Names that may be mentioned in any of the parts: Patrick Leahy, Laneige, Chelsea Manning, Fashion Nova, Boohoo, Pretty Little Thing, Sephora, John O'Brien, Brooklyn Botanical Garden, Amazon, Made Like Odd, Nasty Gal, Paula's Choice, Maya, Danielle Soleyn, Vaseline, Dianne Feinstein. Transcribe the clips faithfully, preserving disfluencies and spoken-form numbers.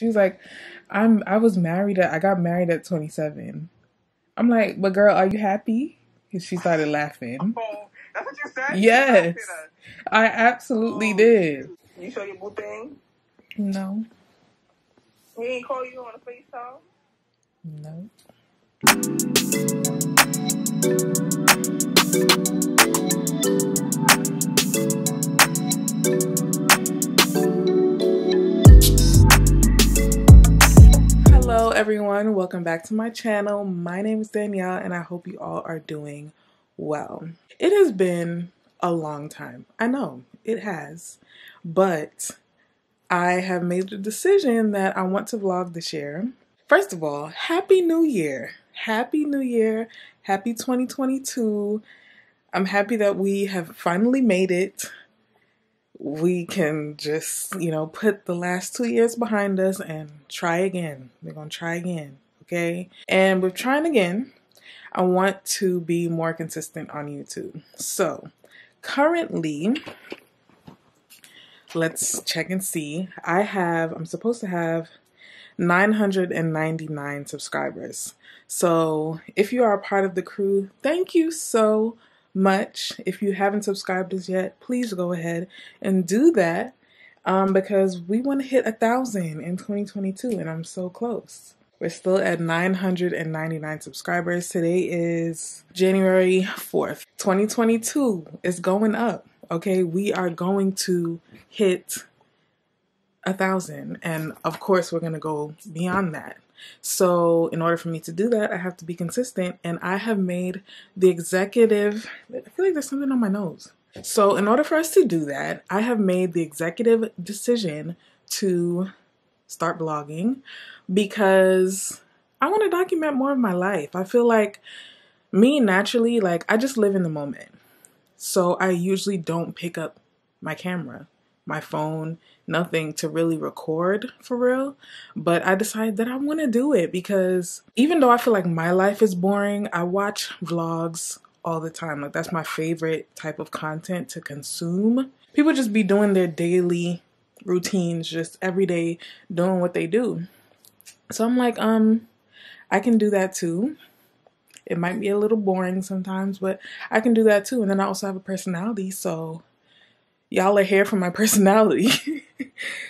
She was like, I'm, I was married at, I got married at twenty-seven. I'm like, but girl, are you happy? And she started laughing. Oh, that's what you said? Yes. I absolutely oh. did. You show your boo thing? No. He didn't call you on a FaceTime? No. Hello everyone, welcome back to my channel. My name is Danielle and I hope you all are doing well. It has been a long time. I know, it has. But I have made the decision that I want to vlog this year. First of all, Happy New Year. Happy New Year. Happy twenty twenty-two. I'm happy that we have finally made it. We can just, you know, put the last two years behind us and try again. We're going to try again, okay? And with trying again, I want to be more consistent on YouTube. So, currently, let's check and see. I have, I'm supposed to have nine hundred ninety-nine subscribers. So if you are a part of the crew, thank you so much. If you haven't subscribed as yet, please go ahead and do that um, because we want to hit a thousand in twenty twenty-two and I'm so close. We're still at nine hundred ninety-nine subscribers. Today is January fourth. twenty twenty-two is going up, okay? We are going to hit a thousand, and of course we're gonna go beyond that. So in order for me to do that, I have to be consistent, and I have made the executive, I feel like there's something on my nose. So in order for us to do that, I have made the executive decision to start blogging because I want to document more of my life. I feel like me naturally, like I just live in the moment. So I usually don't pick up my camera, my phone, nothing to really record for real, but I decided that I want to do it because even though I feel like my life is boring, I watch vlogs all the time. Like that's my favorite type of content to consume. People just be doing their daily routines, just every day doing what they do. So I'm like, um, I can do that too. It might be a little boring sometimes, but I can do that too. And then I also have a personality, so y'all are here for my personality.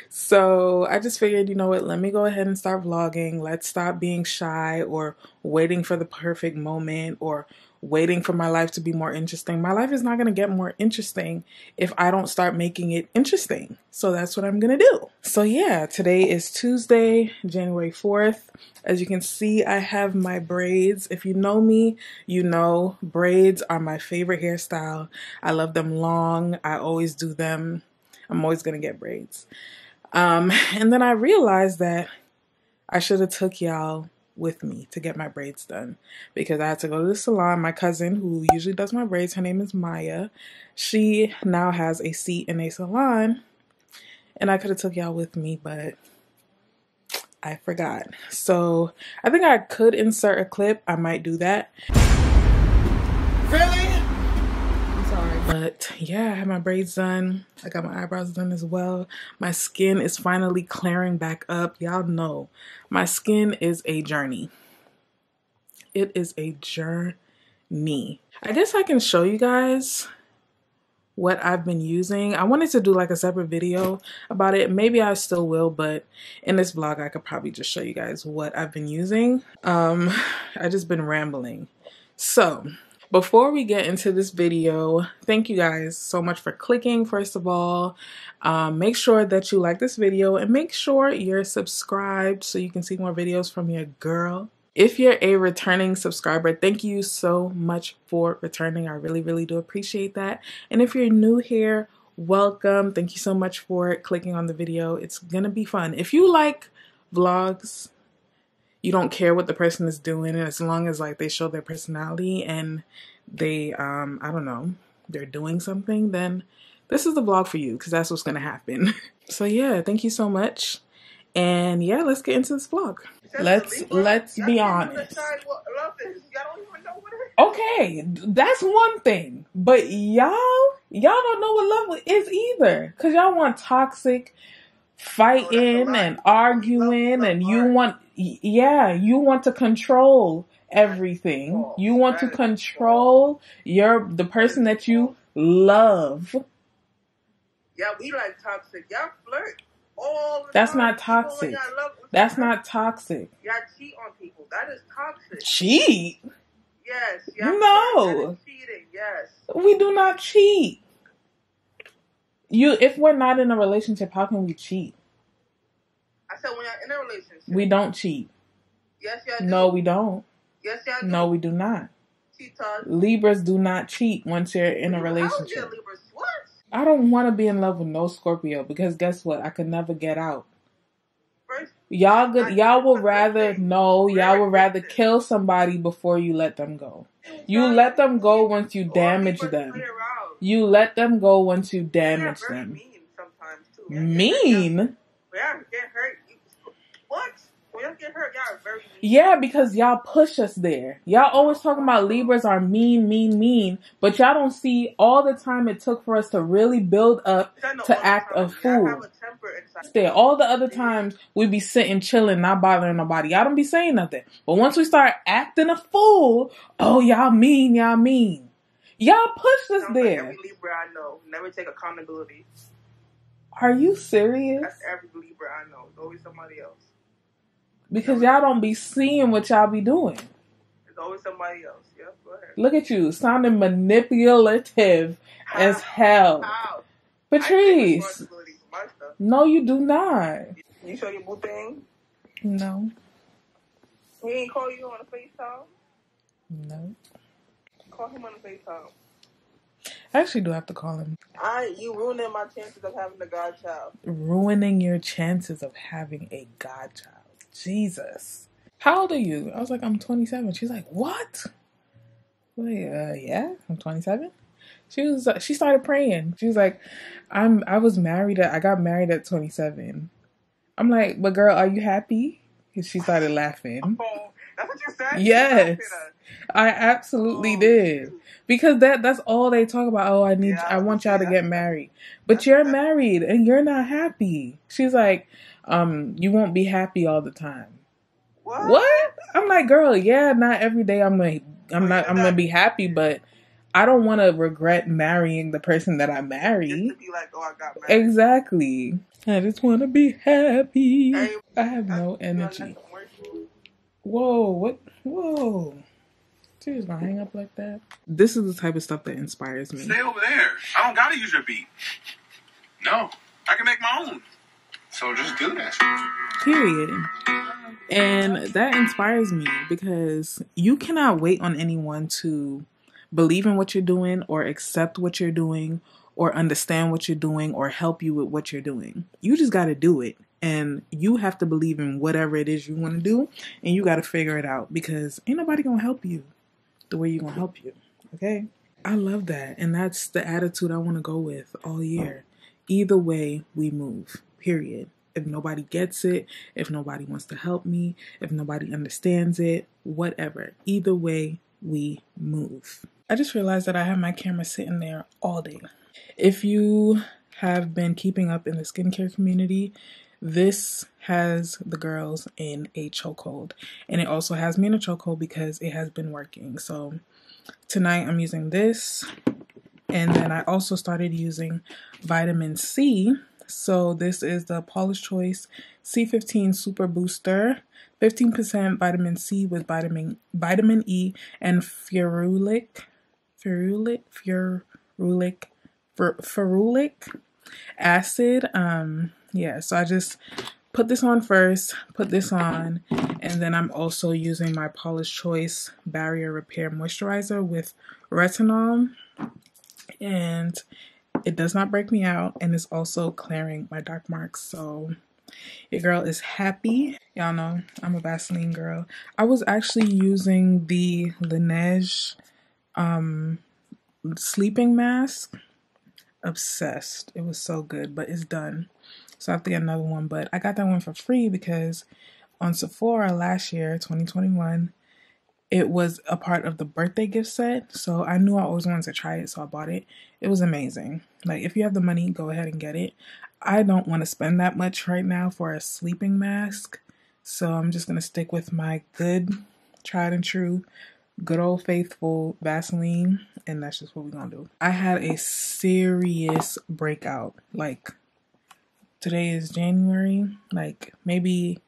So I just figured, you know what, let me go ahead and start vlogging. Let's stop being shy or waiting for the perfect moment or waiting for my life to be more interesting. My life is not going to get more interesting if I don't start making it interesting. So that's what I'm going to do. So yeah, today is Tuesday, January fourth. As you can see, I have my braids. If you know me, you know braids are my favorite hairstyle. I love them long. I always do them. I'm always going to get braids. Um, and then I realized that I should have took y'all with me to get my braids done because I had to go to the salon. My cousin who usually does my braids, her name is Maya. She now has a seat in a salon and I could have took y'all with me, but I forgot. So I think I could insert a clip. I might do that. Really? But yeah, I had my braids done. I got my eyebrows done as well. My skin is finally clearing back up. Y'all know my skin is a journey. It is a journey. I guess I can show you guys what I've been using. I wanted to do like a separate video about it. Maybe I still will, but in this vlog, I could probably just show you guys what I've been using. Um, I just been rambling. So before we get into this video, thank you guys so much for clicking, first of all. Um, make sure that you like this video and make sure you're subscribed so you can see more videos from your girl. If you're a returning subscriber, thank you so much for returning. I really, really do appreciate that. And if you're new here, welcome. Thank you so much for clicking on the video. It's gonna be fun. If you like vlogs, you don't care what the person is doing, and as long as like they show their personality and they, um, I don't know, they're doing something, then this is the vlog for you because that's what's gonna happen. So yeah, thank you so much, and yeah, let's get into this vlog. Let's let's be honest. Okay, that's one thing, but y'all y'all don't know what love is either, cause y'all want toxic fighting and arguing, and you want, yeah, you want to control everything. You want to control your, the person that you love. Yeah, we like toxic. Y'all flirt all the That's time. Not toxic. That's not toxic. Y'all cheat on people. That is toxic. Cheat? Yes. Y'all no. Cheating. Yes. We do not cheat. You, if we're not in a relationship, how can we cheat? I said we're not in a relationship. We don't cheat. Yes, y'all do. No, we don't. Yes, y'all do. No, we do not. Cheetahs. Libras do not cheat once you're in a relationship. How do Libras? What? I don't want to be in love with no Scorpio because guess what? I could never get out. First, y'all good. Y'all would rather no. Y'all would rather kill somebody before you let them go. You let them go once you damage them. You let them go once you damage yeah, them. Mean sometimes too. Yeah, mean? Y'all yeah, get hurt. What? Y'all get hurt. Y'all are very mean. Yeah, because y'all push us there. Y'all always talking about Libras are mean, mean, mean, but y'all don't see all the time it took for us to really build up to act a fool. There, all the other times we be sitting chilling, not bothering nobody. Y'all don't be saying nothing. But once we start acting a fool, oh y'all mean, y'all mean. Y'all pushed us there. Like every Libra I know never take accountability. Are you serious? That's every Libra I know. It's always somebody else. Because y'all don't be seeing what y'all be doing. It's always somebody else. Yeah, go ahead. Look at you, sounding manipulative How? as hell. How? Patrice. No, you do not. You show your boo thing? No. He ain't call you on a FaceTime? No. Call him on the FaceTime. I actually do have to call him. I, you ruining my chances of having a godchild. Ruining your chances of having a godchild. Jesus. How old are you? I was like, I'm twenty-seven. She's like, what? I'm like, uh, yeah, I'm twenty-seven. She was. Uh, she started praying. She was like, I'm. I was married. At, I got married at twenty-seven. I'm like, but girl, are you happy? And she started laughing. Oh, that's what you said. Yes. I absolutely oh, did because that that's all they talk about. Oh, I need yeah, I want y'all yeah. to get married, but you're married and you're not happy. She's like, um, you won't be happy all the time. What? What? I'm like, girl, yeah, not every day. I'm like, I'm not. I'm gonna be happy, but I don't want to regret marrying the person that I marry. Just to be like, oh, I got married. Exactly. I just want to be happy. Hey, I have no energy. Whoa! What? Whoa! She just gonna hang up like that. This is the type of stuff that inspires me. Stay over there. I don't gotta use your beat. No, I can make my own. So just do that. Period. And that inspires me because you cannot wait on anyone to believe in what you're doing or accept what you're doing or understand what you're doing or help you with what you're doing. You just gotta do it. And you have to believe in whatever it is you want to do. And you gotta figure it out because ain't nobody gonna help you the way you gonna help you, okay? I love that, and that's the attitude I want to go with all year. Either way, we move, period. If nobody gets it, if nobody wants to help me, if nobody understands it, whatever. Either way, we move. I just realized that I have my camera sitting there all day. If you have been keeping up in the skincare community, this has the girls in a chokehold, and it also has me in a chokehold because it has been working. So tonight I'm using this, and then I also started using vitamin C. So this is the Paula's Choice C fifteen Super Booster, fifteen percent vitamin C with vitamin vitamin E and ferulic, ferulic, ferulic, ferulic acid. Um, yeah, so I just put this on first, put this on, and then I'm also using my Paula's Choice Barrier Repair Moisturizer with retinol, and it does not break me out, and it's also clearing my dark marks, so your girl is happy. Y'all know I'm a Vaseline girl. I was actually using the Laneige um, sleeping mask. Obsessed. It was so good, but it's done. So I have to get another one, but I got that one for free because on Sephora last year, twenty twenty-one, It was a part of the birthday gift set, so I knew I always wanted to try it, so I bought it. It was amazing. Like, if you have the money, go ahead and get it. I don't want to spend that much right now for a sleeping mask, so I'm just going to stick with my good, tried and true, good old faithful Vaseline, and that's just what we're going to do. I had a serious breakout. Like, today is January, like, maybe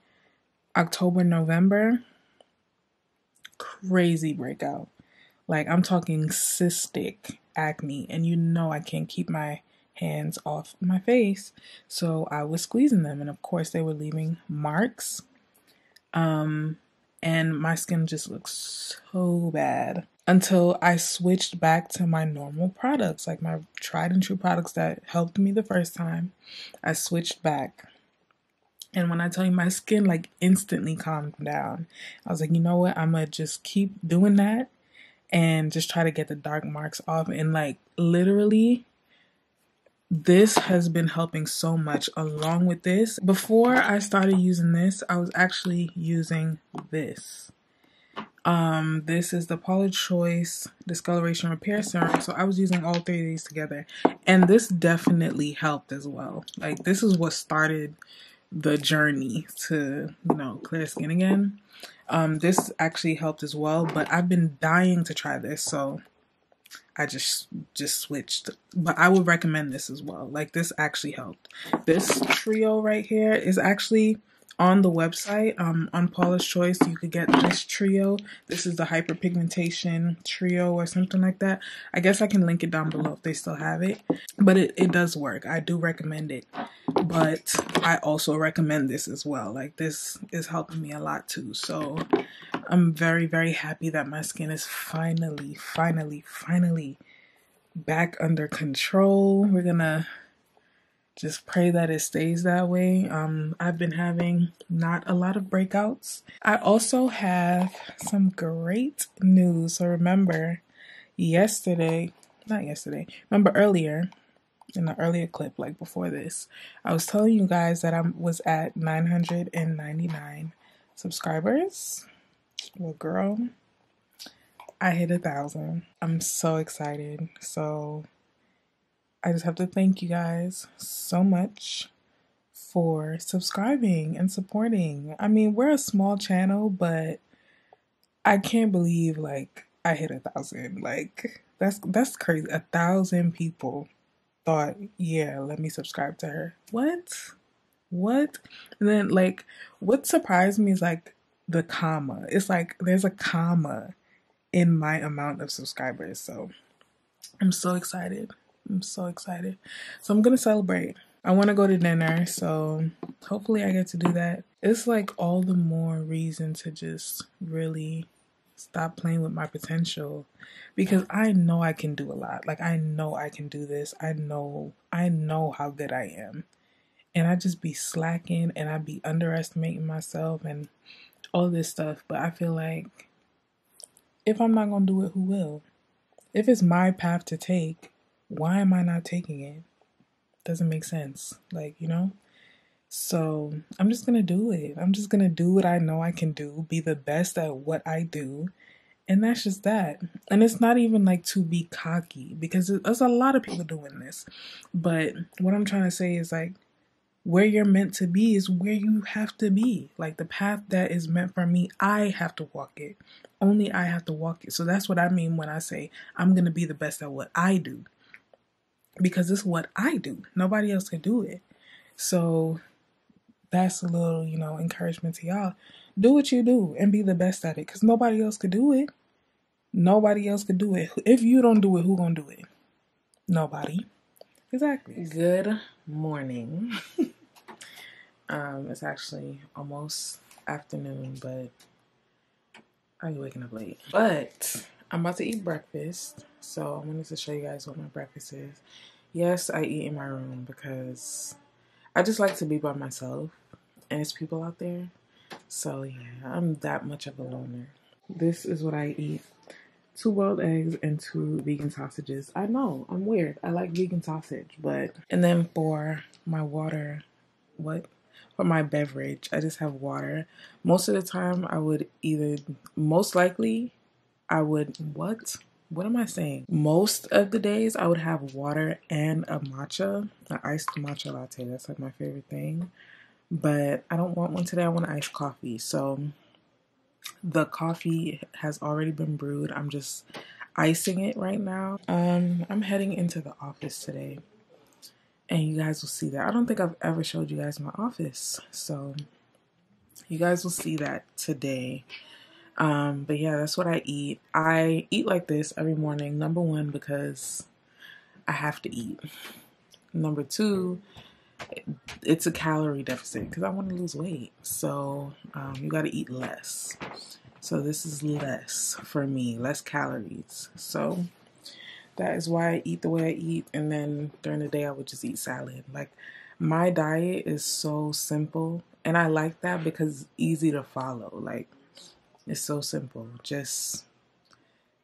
October, November. Crazy breakout. Like, I'm talking cystic acne, and you know I can't keep my hands off my face, so I was squeezing them, and of course they were leaving marks, um and my skin just looks so bad until I switched back to my normal products, like my tried and true products that helped me the first time. I switched back. And when I tell you, my skin like instantly calmed down. I was like, you know what? I'm going to just keep doing that and just try to get the dark marks off. And like, literally, this has been helping so much along with this. Before I started using this, I was actually using this. Um, this is the Paula's Choice Discoloration Repair Serum. So I was using all three of these together. And this definitely helped as well. Like, this is what started the journey to, you know, clear skin again. Um, this actually helped as well, but I've been dying to try this, so I just just switched. But I would recommend this as well. Like, this actually helped. This trio right here is actually on the website. Um, on Paula's Choice, you could get this trio. This is the hyperpigmentation trio or something like that. I guess I can link it down below if they still have it. But it, it does work. I do recommend it. But I also recommend this as well. Like, this is helping me a lot too. So I'm very, very happy that my skin is finally, finally, finally back under control. We're gonna just pray that it stays that way. Um, I've been having not a lot of breakouts. I also have some great news. So remember yesterday, not yesterday, remember earlier in the earlier clip, like before this, I was telling you guys that I was at nine hundred ninety-nine subscribers. Well, girl, I hit a thousand. I'm so excited. So I just have to thank you guys so much for subscribing and supporting. I mean, we're a small channel, but I can't believe like I hit a thousand. Like, that's that's crazy. A thousand people thought, yeah, let me subscribe to her. What? What? And then like, what surprised me is like the comma. It's like there's a comma in my amount of subscribers. So I'm so excited. I'm so excited. So I'm going to celebrate. I want to go to dinner, so hopefully I get to do that. It's like all the more reason to just really stop playing with my potential, because I know I can do a lot. Like, I know I can do this. I know, I know how good I am. And I just be slacking and I be underestimating myself and all this stuff. But I feel like if I'm not going to do it, who will? If it's my path to take, why am I not taking it? Doesn't make sense. Like, you know? So I'm just going to do it. I'm just going to do what I know I can do, be the best at what I do. And that's just that. And it's not even like to be cocky, because there's a lot of people doing this. But what I'm trying to say is like, where you're meant to be is where you have to be. Like, the path that is meant for me, I have to walk it. Only I have to walk it. So that's what I mean when I say I'm going to be the best at what I do. Because it's what I do. Nobody else can do it. So that's a little, you know, encouragement to y'all. Do what you do and be the best at it. Because nobody else could do it. Nobody else could do it. If you don't do it, who gonna do it? Nobody. Exactly. Good morning. um, It's actually almost afternoon, but I'm waking up late. But I'm about to eat breakfast. So I wanted to show you guys what my breakfast is. Yes, I eat in my room because I just like to be by myself. And it's people out there. So yeah, I'm that much of a loner. This is what I eat. Two boiled eggs and two vegan sausages. I know, I'm weird. I like vegan sausage, but... And then for my water... What? for my beverage. I just have water. Most of the time I would either, most likely I would, what? What am I saying? Most of the days I would have water and a matcha, an iced matcha latte. That's like my favorite thing. But I don't want one today. I want an iced coffee. So the coffee has already been brewed. I'm just icing it right now. Um, I'm heading into the office today. And you guys will see that. I don't think I've ever showed you guys my office. So you guys will see that today. Um, but yeah, that's what I eat. I eat like this every morning. Number one, because I have to eat. Number two, it's a calorie deficit because I want to lose weight. So um, you got to eat less. So this is less for me, less calories. So that is why I eat the way I eat. And then during the day, I would just eat salad. Like my diet is so simple. And I like that because it's easy to follow. Like, it's so simple. Just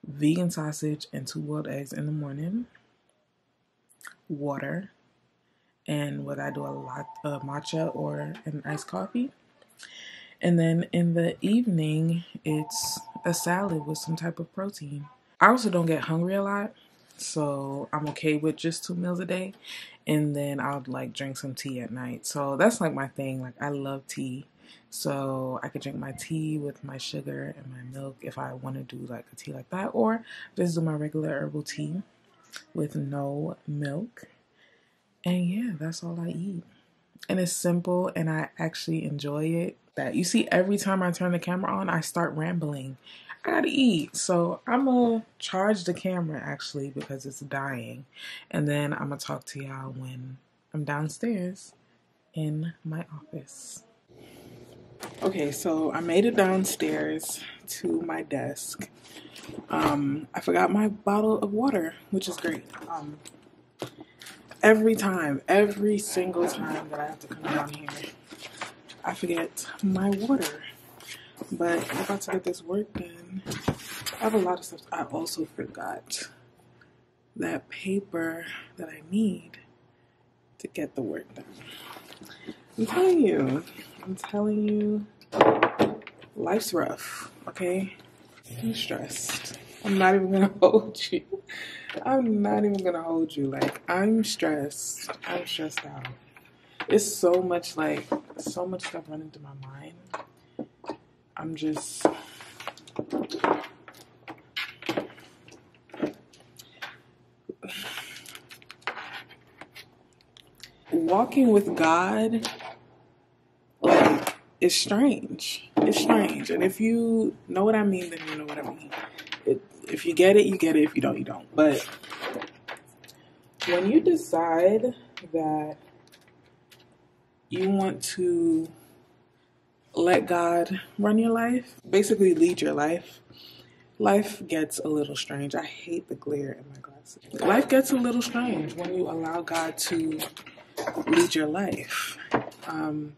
vegan sausage and two boiled eggs in the morning, water, and what I do a lot of matcha or an iced coffee. And then in the evening, it's a salad with some type of protein. I also don't get hungry a lot, so I'm okay with just two meals a day. And then I'll like drink some tea at night. So that's like my thing. Like I love tea. So I could drink my tea with my sugar and my milk if I want to do like a tea like that, or just do my regular herbal tea with no milk. And yeah, that's all I eat. And it's simple and I actually enjoy it. That you see every time I turn the camera on, I start rambling. I gotta eat. So I'm gonna charge the camera actually because it's dying. And then I'm gonna talk to y'all when I'm downstairs in my office. Okay, so I made it downstairs to my desk. Um, I forgot my bottle of water, which is great. Um, every time, every single time that I have to come down here, I forget my water. But I'm about to get this work done. I have a lot of stuff. I also forgot that paper that I need to get the work done. I'm telling you, I'm telling you, life's rough, okay? I'm stressed. I'm not even gonna hold you. I'm not even gonna hold you. Like, I'm stressed. I'm stressed out. It's so much, like, so much stuff running through my mind. I'm just, walking with God, like, it's strange. It's strange. And if you know what I mean, then you know what I mean. It, if you get it, you get it. If you don't, you don't. But when you decide that you want to let God run your life, basically lead your life, life gets a little strange. I hate the glare in my glasses. Life gets a little strange when you allow God to lead your life. Um,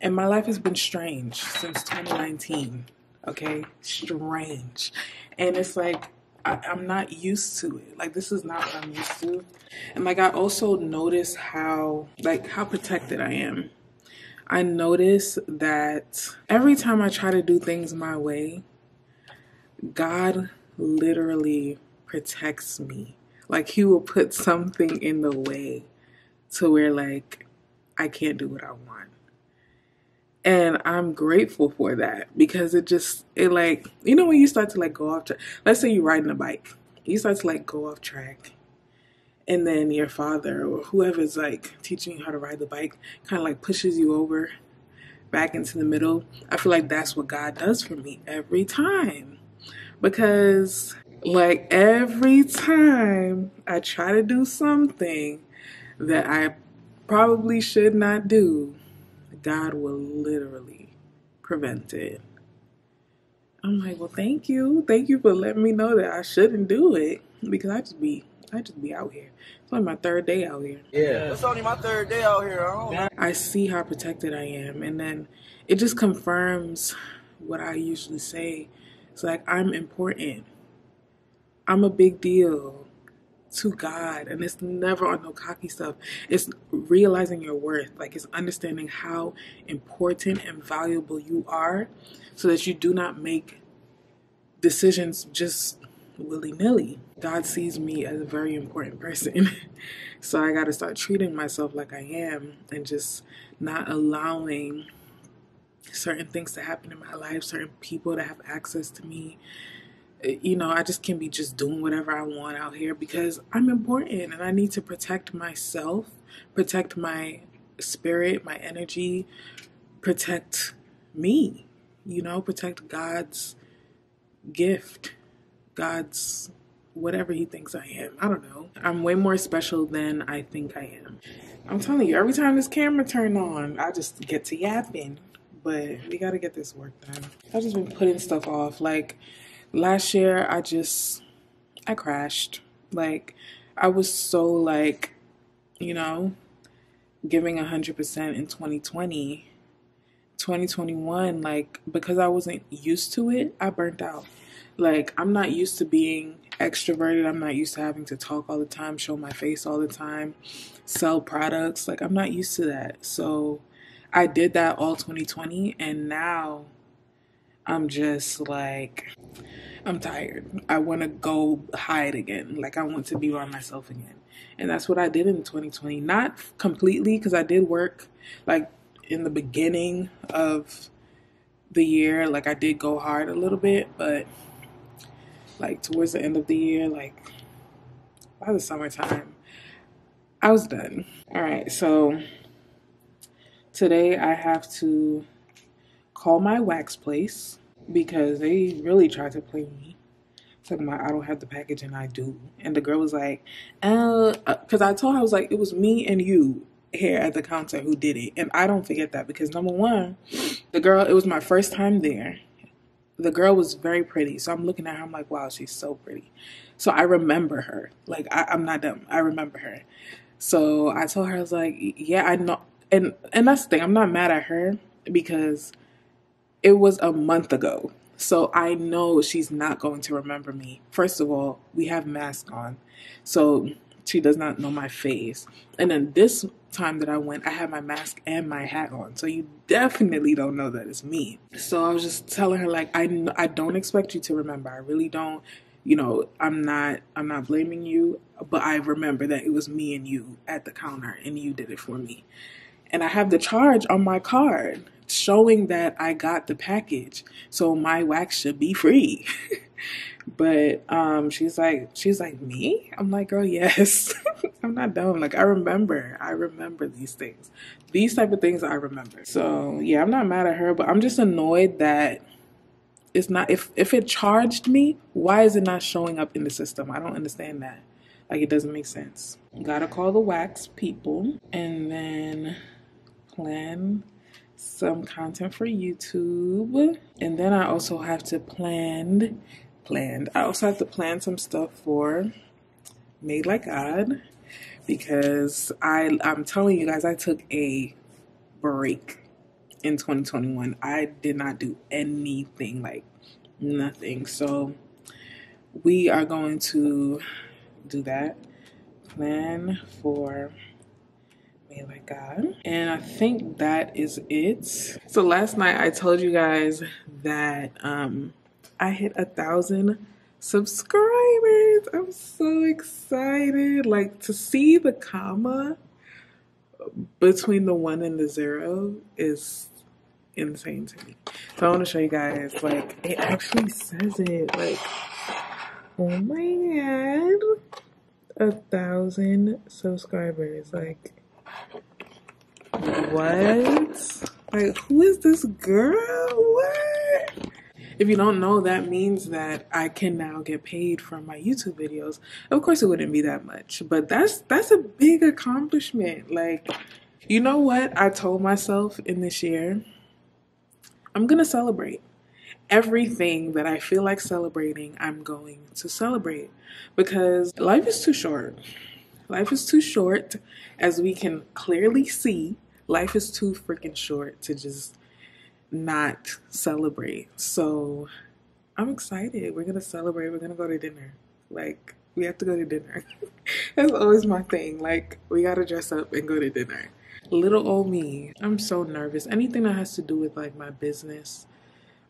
and my life has been strange since twenty nineteen, okay? Strange. And it's like, I, I'm not used to it. Like, this is not what I'm used to. And like, I also notice how, like, how protected I am. I notice that every time I try to do things my way, God literally protects me. Like, he will put something in the way to where, like, I can't do what I want. And I'm grateful for that because it just, it like, you know when you start to, like, go off track. Let's say you're riding a bike. You start to, like, go off track. And then your father or whoever's, like, teaching you how to ride the bike kind of, like, pushes you over back into the middle. I feel like that's what God does for me every time. Because, like, every time I try to do something that I probably should not do, God will literally prevent it. I'm like, well, thank you. Thank you for letting me know that I shouldn't do it because I just be, I just be out here. It's only my third day out here. Yeah, it's only my third day out here. I don't know. I see how protected I am, and then it just confirms what I usually say. It's like, I'm important. I'm a big deal. to God. And it's never on no cocky stuff. It's realizing your worth. Like, it's understanding how important and valuable you are so that you do not make decisions just willy-nilly. God sees me as a very important person. So I got to start treating myself like I am and just not allowing certain things to happen in my life, certain people to have access to me. You know, I just can't be just doing whatever I want out here because I'm important and I need to protect myself, protect my spirit, my energy, protect me, you know, protect God's gift, God's whatever he thinks I am. I don't know. I'm way more special than I think I am. I'm telling you, every time this camera turned on, I just get to yapping. But we gotta get this work done. I've just been putting stuff off. Like, last year, I just, I crashed. Like, I was so, like, you know, giving one hundred percent in twenty twenty. twenty twenty-one, like, because I wasn't used to it, I burnt out. Like, I'm not used to being extroverted. I'm not used to having to talk all the time, show my face all the time, sell products. Like, I'm not used to that. So I did that all twenty twenty, and now I'm just like, I'm tired. I want to go hide again. Like, I want to be by myself again. And that's what I did in twenty twenty. Not completely, because I did work, like, in the beginning of the year. Like, I did go hard a little bit, but, like, towards the end of the year, like, by the summertime, I was done. All right, so today I have to call my wax place because they really tried to play me. Talking about I don't have the package and I do. And the girl was like, uh, because I told her, I was like, it was me and you here at the counter who did it. And I don't forget that because, number one, the girl, it was my first time there. The girl was very pretty. So I'm looking at her, I'm like, wow, she's so pretty. So I remember her. Like, I, I'm not dumb. I remember her. So I told her, I was like, yeah, I know. And and that's the thing, I'm not mad at her because it was a month ago. So I know she's not going to remember me. First of all, we have masks on. So she does not know my face. And then this time that I went, I had my mask and my hat on. So you definitely don't know that it's me. So I was just telling her, like, I, I don't expect you to remember. I really don't. You know, I'm not I'm not blaming you. But I remember that it was me and you at the counter and you did it for me. And I have the charge on my card showing that I got the package. So my wax should be free. But um, she's like, she's like, me? I'm like, girl, yes. I'm not dumb. Like, I remember. I remember these things. These type of things I remember. So, yeah, I'm not mad at her. But I'm just annoyed that it's not. If, if it charged me, why is it not showing up in the system? I don't understand that. Like, it doesn't make sense. Gotta call the wax people and then plan some content for YouTube, and then I also have to plan, planned. I also have to plan some stuff for Made Like Odd because I, I'm telling you guys, I took a break in twenty twenty-one. I did not do anything, like nothing. So we are going to do that. Plan for Made Like Odd. And I think that is it. So last night I told you guys that um, I hit a thousand subscribers. I'm so excited. Like, to see the comma between the one and the zero is insane to me. So I want to show you guys, like, it actually says it. Like, oh my God. A thousand subscribers. Like, what? Like, who is this girl? What? If you don't know, that means that I can now get paid from my YouTube videos. Of course it wouldn't be that much, but that's that's a big accomplishment. Like, you know what I told myself in this year? I'm gonna celebrate. Everything that I feel like celebrating, I'm going to celebrate, because life is too short. Life is too short, as we can clearly see. Life is too freaking short to just not celebrate. So I'm excited. We're gonna celebrate. We're gonna go to dinner. Like, We have to go to dinner. That's always my thing. Like, we gotta dress up and go to dinner. Little old me. I'm so nervous. Anything that has to do with, like, my business,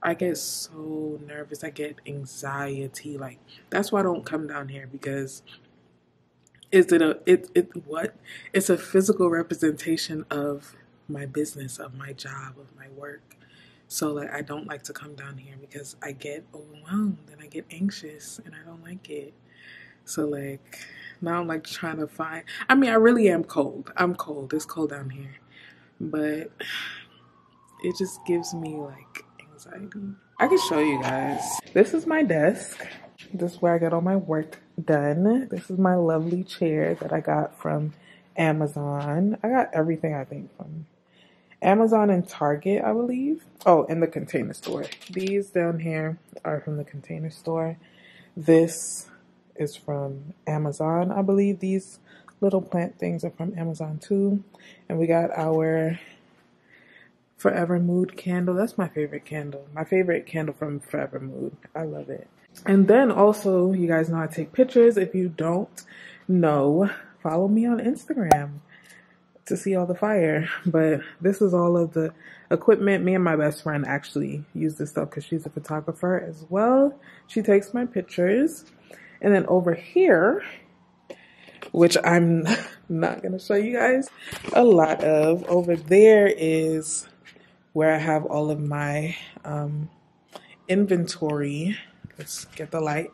I get so nervous. I get anxiety. Like, that's why I don't come down here, because is it a, it, it, what? It's a physical representation of my business, of my job, of my work. So, like, I don't like to come down here because I get overwhelmed and I get anxious and I don't like it. So, like, now I'm, like, trying to find... I mean, I really am cold. I'm cold. It's cold down here. But it just gives me, like, anxiety. I can show you guys. This is my desk. This is where I get all my work done. This is my lovely chair that I got from Amazon. I got everything, I think, from Amazon and Target, I believe. Oh, and the Container Store. These down here are from the Container Store. This is from Amazon, I believe. These little plant things are from Amazon too. And we got our Forever Mood candle. That's my favorite candle. My favorite candle from Forever Mood. I love it. And then also, you guys know I take pictures. If you don't know, follow me on Instagram to see all the fire. But this is all of the equipment. Me and my best friend actually use this stuff because she's a photographer as well. She takes my pictures. And then over here, which I'm not going to show you guys a lot of, over there is where I have all of my um, inventory. Let's get the light.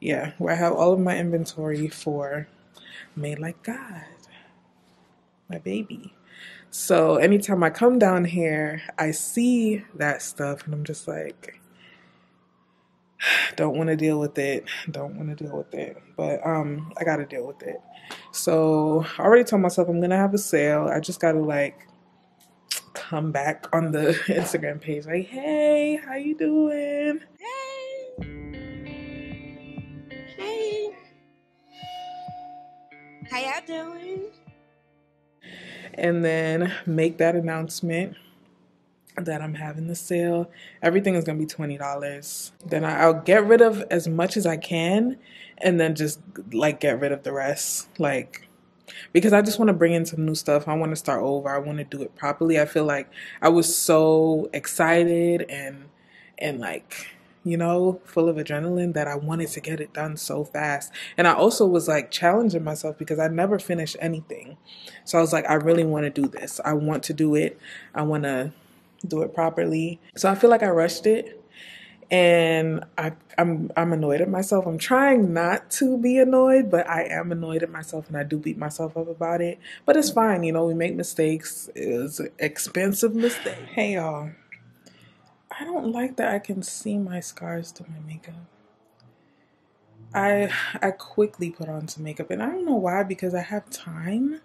Yeah, where I have all of my inventory for Made Like God, my baby. So anytime I come down here, I see that stuff and I'm just like, don't want to deal with it. Don't want to deal with it. But um, I got to deal with it. So I already told myself I'm going to have a sale. I just got to, like, come back on the Instagram page. Like, hey, how you doing? Hey. Hey. How y'all doing? And then make that announcement that I'm having the sale. Everything is gonna be twenty dollars. Then I'll get rid of as much as I can and then just, like, get rid of the rest. Like, because I just wanna bring in some new stuff. I wanna start over. I wanna do it properly. I feel like I was so excited and and like, you know, full of adrenaline that I wanted to get it done so fast. And I also was, like, challenging myself because I never finished anything. So I was like, I really wanna do this. I want to do it. I wanna do it properly. So I feel like I rushed it, and I, I'm I'm annoyed at myself. I'm trying not to be annoyed, but I am annoyed at myself, and I do beat myself up about it. But it's fine, you know. We make mistakes. It's an expensive mistake. Hey y'all, I don't like that I can see my scars through my makeup. I I quickly put on some makeup, and I don't know why, because I have time.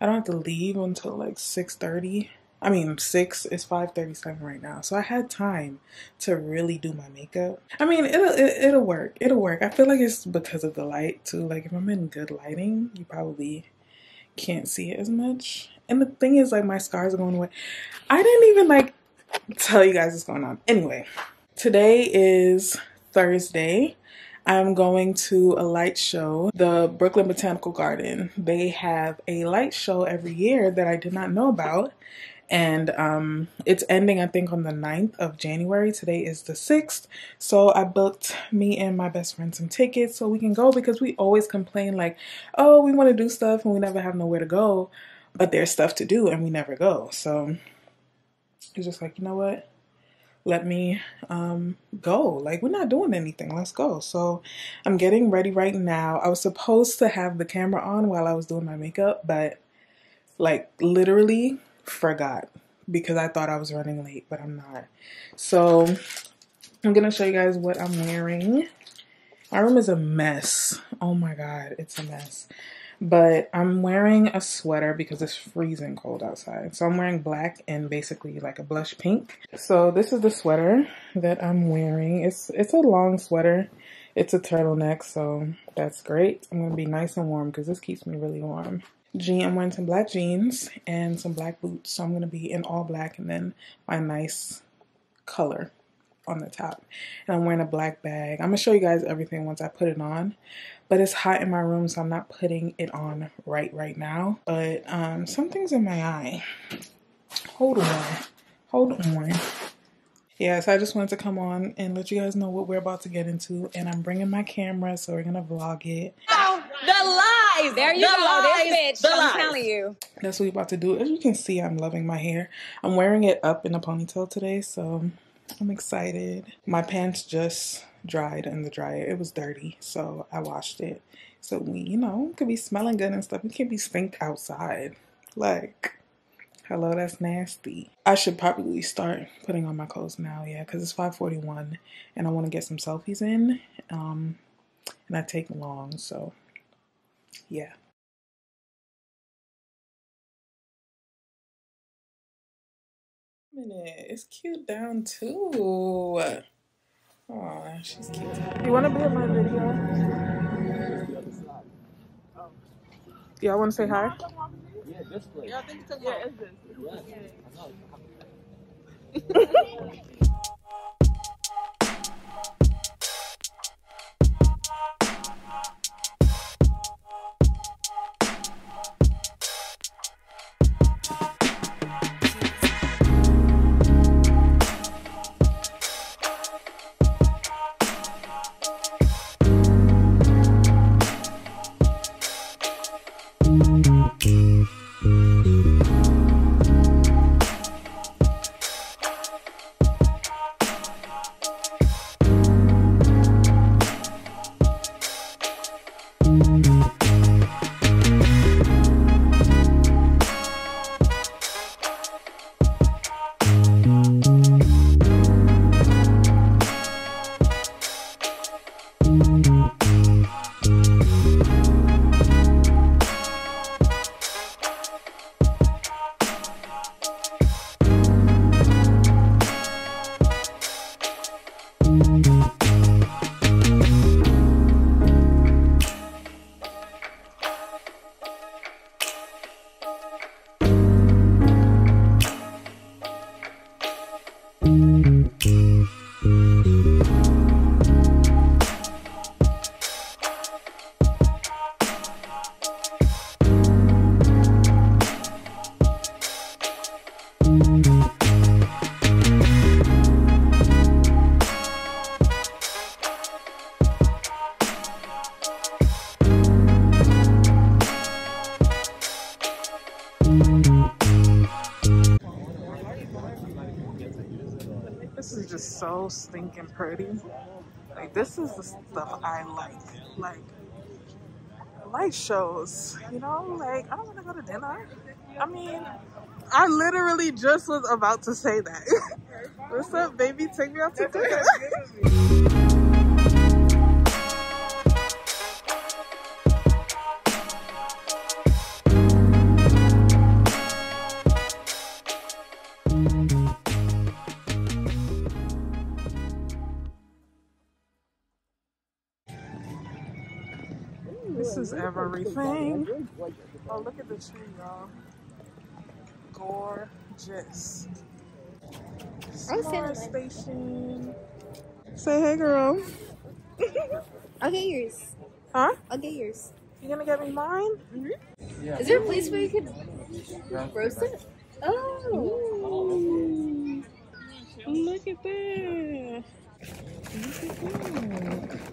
I don't have to leave until like six thirty. I mean, six, it's five thirty-seven right now. So I had time to really do my makeup. I mean, it'll, it, it'll work. It'll work. I feel like it's because of the light too. Like, if I'm in good lighting, you probably can't see it as much. And the thing is, like, my scars are going away. I didn't even, like, tell you guys what's going on. Anyway, today is Thursday. I'm going to a light show, the Brooklyn Botanical Garden. They have a light show every year that I did not know about. And um, it's ending, I think, on the ninth of January. Today is the sixth. So I booked me and my best friend some tickets so we can go, because we always complain, like, oh, we want to do stuff and we never have nowhere to go. But there's stuff to do and we never go. So it's just like, you know what? Let me um, go. Like, we're not doing anything. Let's go. So I'm getting ready right now. I was supposed to have the camera on while I was doing my makeup, but, like, literally forgot because I thought I was running late, but I'm not. So I'm gonna show you guys what I'm wearing. My room is a mess. Oh my god, it's a mess. But I'm wearing a sweater because it's freezing cold outside. So I'm wearing black and basically like a blush pink. So this is the sweater that I'm wearing. It's it's a long sweater. It's a turtleneck, so that's great. I'm gonna be nice and warm because this keeps me really warm. Jean, I'm wearing some black jeans and some black boots, so I'm gonna be in all black and then my nice color on the top. And I'm wearing a black bag. I'm going to show you guys everything once I put it on. But it's hot in my room, so I'm not putting it on right right now. But um, something's in my eye. Hold on. Hold on. Yeah, so I just wanted to come on and let you guys know what we're about to get into. And I'm bringing my camera, so we're going to vlog it. Oh, the lies! There you the go, this bitch. The I'm lies. telling you. That's what we're about to do. As you can see, I'm loving my hair. I'm wearing it up in a ponytail today, so I'm excited. My pants just dried in the dryer. It was dirty, so I washed it. So we, you know, could be smelling good and stuff. We can't be stinked outside. Like... hello, that's nasty. I should probably start putting on my clothes now, yeah, because it's five forty-one and I want to get some selfies in, um, and I take long, so, yeah. Wait a minute, it's cute down too. Aw, she's cute. You want to be in my video? Yeah, I want to say hi. Yeah, this place. Yeah, I think it's a lot. Yeah, it's this. Yeah. So stinking pretty. Like, this is the stuff I like. Like, light shows, you know? Like, I don't want to go to dinner. I mean, I literally just was about to say that. What's up, baby? Take me out to dinner. This is everything. Oh, look at the tree, y'all. Gorgeous. Star station. Say hey, girl. I'll get yours. Huh? I'll get yours. You gonna get me mine? Mm-hmm. Yeah. Is there a place where you could roast it? Oh. Ooh. Look at that. Look at that.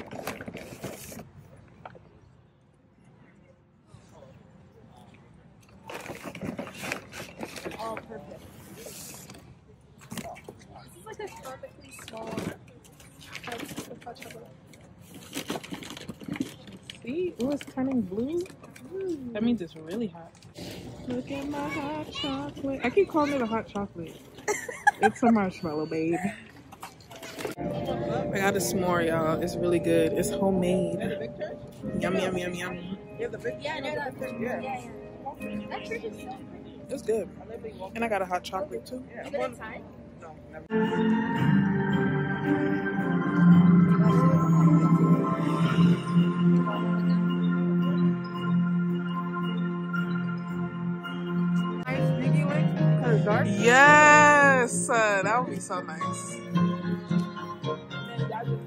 See? Ooh, it's turning blue. Ooh. That means it's really hot. Look at my hot chocolate. I keep calling it a hot chocolate. It's a marshmallow, babe. I got a s'more, y'all. It's really good. It's homemade. Yum, yum, yum, yum. Yeah, the big church. Yeah, no, that's good. Yeah, yeah. That church is so pretty. It's good. And I got a hot chocolate, too. Yeah, I'm going inside? No, never. Yes, uh, that would be so nice.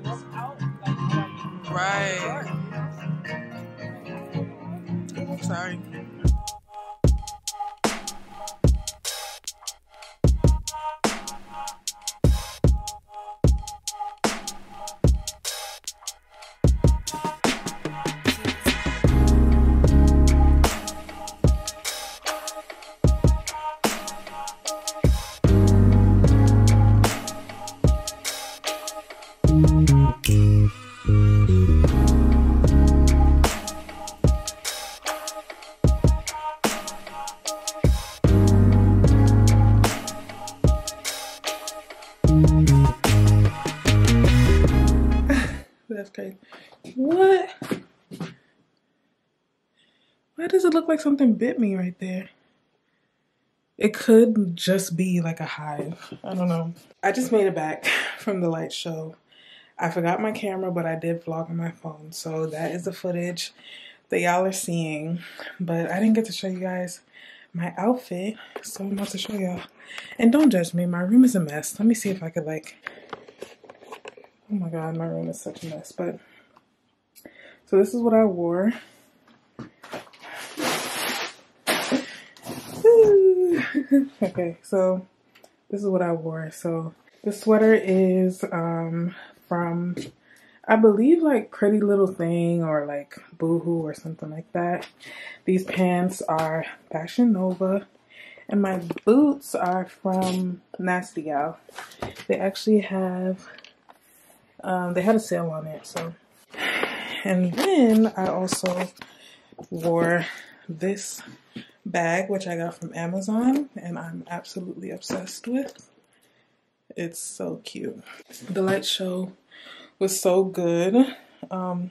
this out. Like, like, right. I'm sorry. What? Why does it look like something bit me right there? It could just be like a hive. I don't know. I just made it back from the light show. I forgot my camera, but I did vlog on my phone. So that is the footage that y'all are seeing. But I didn't get to show you guys my outfit. So I'm about to show y'all. And don't judge me. My room is a mess. Let me see if I could like... Oh my god, my room is such a mess. But so this is what I wore. Okay, so this is what I wore. So the sweater is um from, I believe, like Pretty Little Thing or like Boohoo or something like that. These pants are Fashion Nova. And my boots are from Nasty Gal. They actually have Um, they had a sale on it, so. And then I also wore this bag, which I got from Amazon, and I'm absolutely obsessed with. It's so cute. The light show was so good. Um,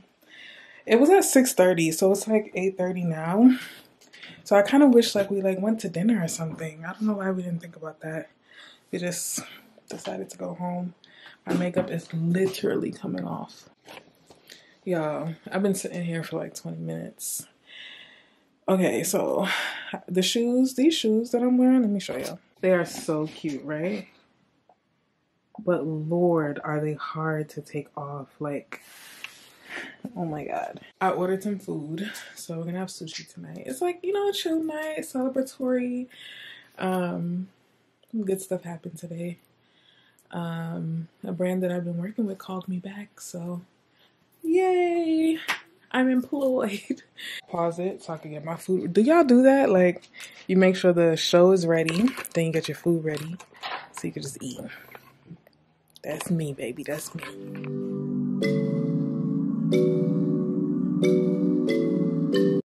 it was at six thirty, so it's like eight thirty now. So I kind of wish like we like went to dinner or something. I don't know why we didn't think about that. We just decided to go home. My makeup is literally coming off. Y'all, I've been sitting here for like twenty minutes. Okay, so the shoes, these shoes that I'm wearing, let me show y'all. They are so cute, right? But Lord, are they hard to take off. Like, oh my God. I ordered some food, so we're gonna have sushi tonight. It's like, you know, chill night, celebratory. Um, good stuff happened today. Um, a brand that I've been working with called me back, so yay! I'm employed. Pause it so I can get my food. Do y'all do that? Like, you make sure the show is ready, then you get your food ready, so you can just eat. That's me, baby. That's me.